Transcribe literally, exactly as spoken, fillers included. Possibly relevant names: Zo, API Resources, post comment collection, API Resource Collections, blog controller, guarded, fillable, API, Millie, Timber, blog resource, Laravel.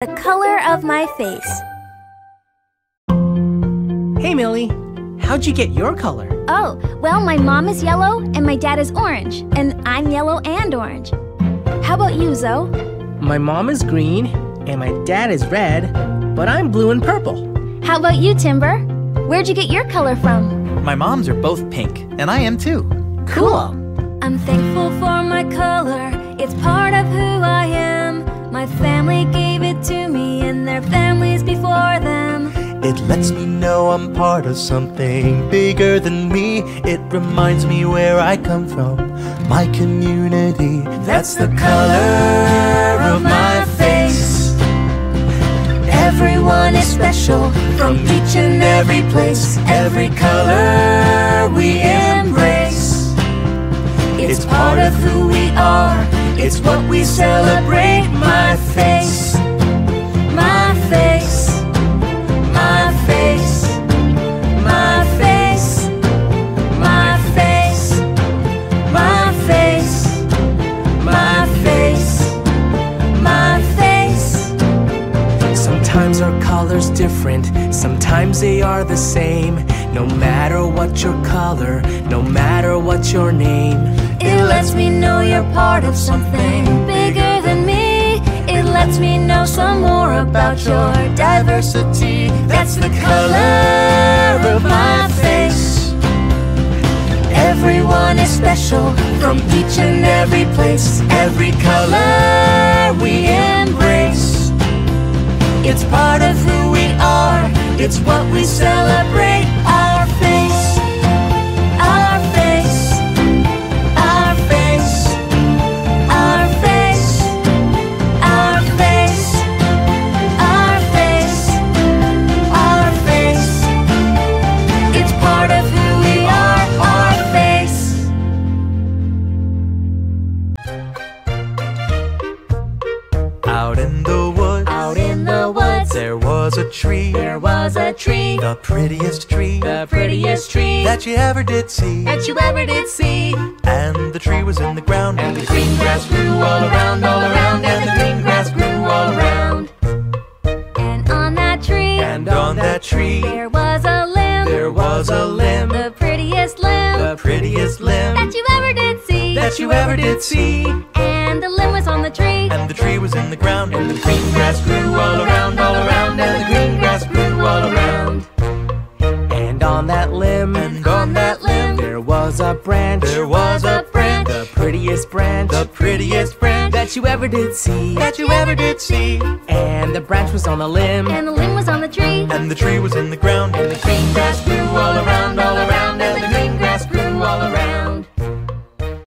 The color of my face. Hey, Millie. How'd you get your color? Oh, well, my mom is yellow and my dad is orange, and I'm yellow and orange. How about you, Zo? My mom is green and my dad is red, but I'm blue and purple. How about you, Timber? Where'd you get your color from? My moms are both pink, and I am too. Cool. cool. I'm thankful for my color. It's part of who I am. My family gave it to me and their families before them. It lets me know I'm part of something bigger than me. It reminds me where I come from, my community. That's the color of my face. Everyone is special from each and every place. Every color we embrace. It's part of who we are. It's what we celebrate. My face, my face. Sometimes our color's different, sometimes they are the same. No matter what your color, no matter what your name. It lets me know you're part of something bigger than me. It lets me know some more about your diversity. That's the color of my face. Everyone is special from each and every place. Every color we embrace. It's part of who we are. It's what we celebrate. Our face, our face, our face, our face, our face, our face, our face. It's part of who we are. Our face. Out in the woods. Out in the woods. There was a tree. There was a tree. The prettiest tree. The prettiest tree. That you ever did see. That you ever did see. And the tree was in the ground. And the green grass grew all around, all around. And the green grass grew all around. And on that tree. And on that tree. There was a limb. There was a limb. The prettiest limb. The prettiest limb. That you ever did see. That you ever did see. And the limb was on the tree. And the tree was in the ground. And the green grass grew all around, all around. And the green grass grew all around. And on that limb. And on that limb. There was a branch. There was a branch. The prettiest branch. The prettiest branch. That you ever did see. That you ever did see. And the branch was on the limb. And the limb was on the tree. And the tree was in the ground. And the green